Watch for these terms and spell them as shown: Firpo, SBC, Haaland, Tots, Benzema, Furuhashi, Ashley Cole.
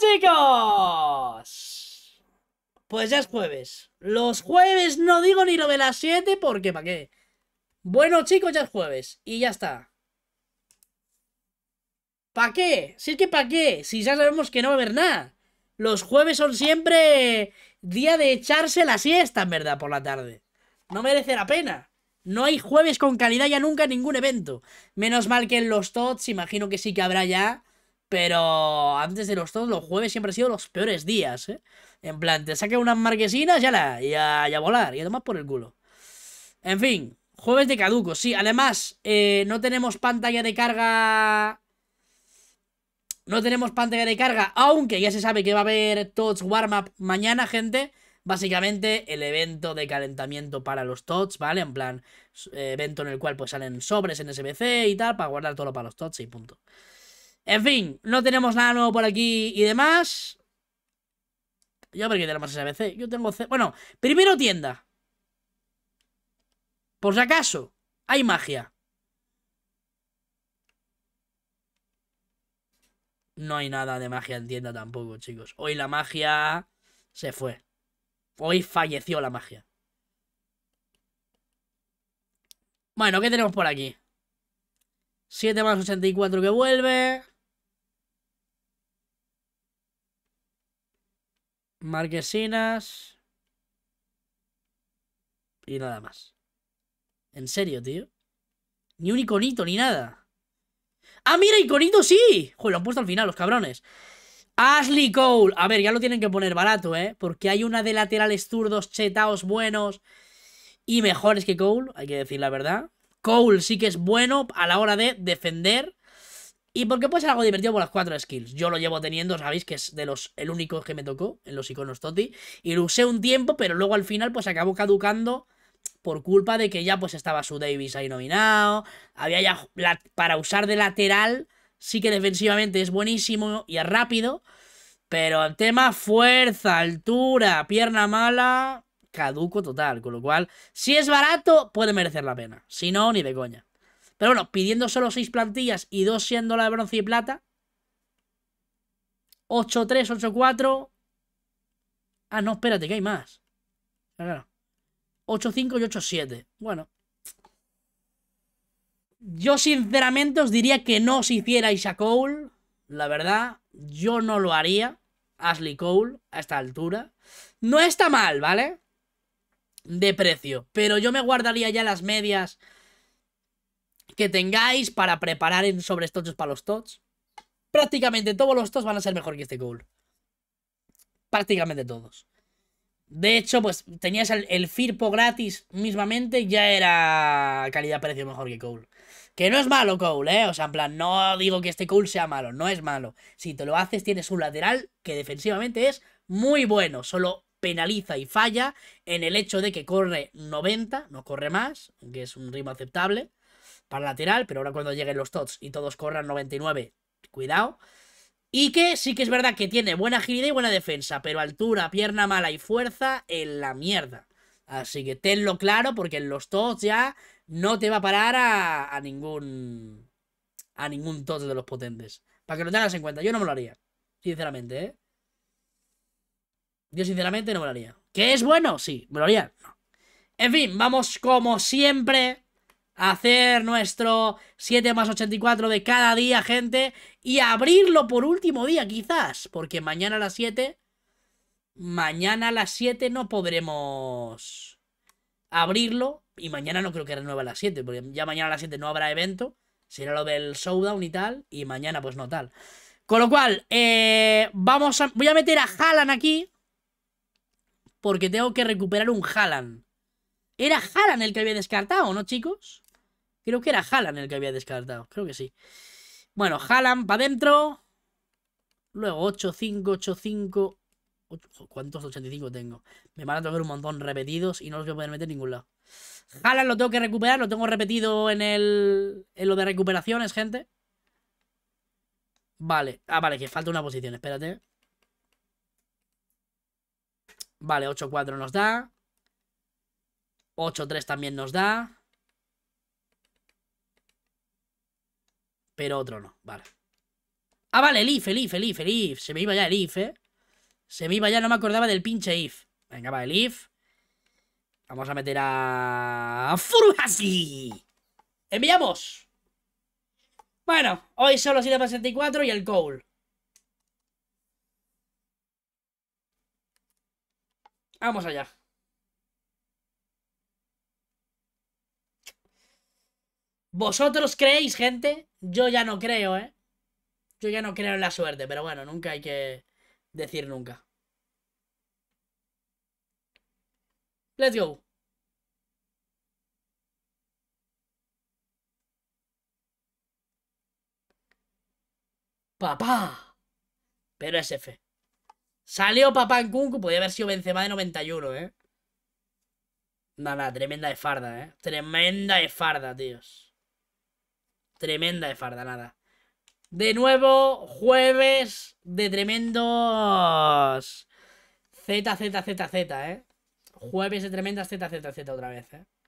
Bueno, chicos, pues ya es jueves. Los jueves no digo ni lo de las 7 porque ¿para qué? Bueno, chicos, ya es jueves y ya está. ¿Para qué? Si es que ¿para qué? Si ya sabemos que no va a haber nada. Los jueves son siempre día de echarse la siesta, en verdad, por la tarde. No merece la pena. No hay jueves con calidad ya nunca en ningún evento. Menos mal que en los Tots, imagino que sí que habrá ya. Pero antes de los Tots, los jueves siempre han sido los peores días, ¿eh? En plan, te saca unas marquesinas, ya volar, y además por el culo. En fin, jueves de caduco, sí. Además, no tenemos pantalla de carga... No tenemos pantalla de carga, aunque ya se sabe que va a haber Tots Warm-Up mañana, gente. Básicamente, el evento de calentamiento para los Tots, ¿vale? En plan, evento en el cual pues salen sobres en SBC y tal, para guardar todo para los Tots y punto. En fin, no tenemos nada nuevo por aquí y demás. Yo a ver qué tenemos SBC. Yo tengo... Bueno, primero tienda. Por si acaso, hay magia. No hay nada de magia en tienda tampoco, chicos. Hoy la magia se fue. Hoy falleció la magia. Bueno, ¿qué tenemos por aquí? 7 más 84 que vuelve. Marquesinas. Y nada más. ¿En serio, tío? Ni un iconito, ni nada. ¡Ah, mira, iconito sí! Joder, lo han puesto al final, los cabrones. Ashley Cole. A ver, ya lo tienen que poner barato, ¿eh? Porque hay una de laterales zurdos, chetaos, buenos y mejores que Cole, hay que decir la verdad. Cole sí que es bueno a la hora de defender. Y porque puede ser algo divertido por las 4 skills. Yo lo llevo teniendo, sabéis que es de los el único que me tocó en los iconos Toti. Y lo usé un tiempo, pero luego al final pues acabó caducando... Por culpa de que ya pues estaba su Davis ahí nominado. Había ya... para usar de lateral, sí que defensivamente es buenísimo y es rápido. Pero el tema fuerza, altura, pierna mala... Caduco total. Con lo cual, si es barato, puede merecer la pena. Si no, ni de coña. Pero bueno, pidiendo solo 6 plantillas y 2 siendo la de bronce y plata. 8-3, 8-4... Ah, no, espérate, que hay más. Claro. 8.5 y 8.7. Bueno. Yo sinceramente os diría que no os hicierais a Cole. La verdad, yo no lo haría. Ashley Cole, a esta altura. No está mal, ¿vale? De precio. Pero yo me guardaría ya las medias que tengáis para preparar en sobrestochos para los Tots. Prácticamente todos los Tots van a ser mejor que este Cole. Prácticamente todos. De hecho, pues tenías el Firpo gratis mismamente, ya era calidad-precio mejor que Cole. Que no es malo Cole, ¿eh? O sea, en plan, no digo que este Cole sea malo, no es malo. Si te lo haces, tienes un lateral que defensivamente es muy bueno. Solo penaliza y falla en el hecho de que corre 90, no corre más, que es un ritmo aceptable para lateral. Pero ahora cuando lleguen los Tots y todos corran 99, cuidado. Y que sí que es verdad que tiene buena agilidad y buena defensa, pero altura, pierna mala y fuerza en la mierda. Así que tenlo claro porque en los Tots ya no te va a parar a ningún Tots de los potentes. Para que lo tengas en cuenta, yo no me lo haría, sinceramente, ¿eh? Yo sinceramente no me lo haría. ¿Qué es bueno? Sí, me lo haría. No. En fin, vamos como siempre... Hacer nuestro 7 más 84 de cada día, gente. Y abrirlo por último día, quizás. Porque mañana a las 7... Mañana a las 7 no podremos abrirlo. Y mañana no creo que renueva a las 7. Porque ya mañana a las 7 no habrá evento. Será lo del showdown y tal. Y mañana pues no tal. Con lo cual, voy a meter a Haaland aquí. Porque tengo que recuperar un Haaland. ¿Era Haaland el que había descartado, no, chicos? Creo que era Haaland el que había descartado. Creo que sí. Bueno, Haaland para adentro. Luego 8-5, 8-5. ¿Cuántos 85 tengo? Me van a tocar un montón repetidos y no los voy a poder meter en ningún lado. Haaland lo tengo que recuperar. Lo tengo repetido en lo de recuperaciones, gente. Vale. Ah, vale, que falta una posición. Espérate. Vale, 8-4 nos da. 8-3 también nos da. Pero otro no, vale. Ah, vale, el if. Se me iba ya el if, ¿eh? Se me iba ya, no me acordaba del pinche if. Venga, va, el if. Vamos a meter a... ¡Furuhashi! ¡Enviamos! Bueno, hoy solo ha sido para 64 y el Cole. Vamos allá. ¿Vosotros creéis, gente? Yo ya no creo, ¿eh? Yo ya no creo en la suerte, pero bueno, nunca hay que decir nunca. Let's go. Papá. Pero es F. Salió papá en Kunku. Podría haber sido Benzema de 91, ¿eh? Nada, tremenda de farda, ¿eh? Tremenda de farda, tíos. Tremenda de farda, nada. De nuevo, jueves de tremendos... ZZZZ, ¿eh? Jueves de tremendas ZZZ otra vez, ¿eh?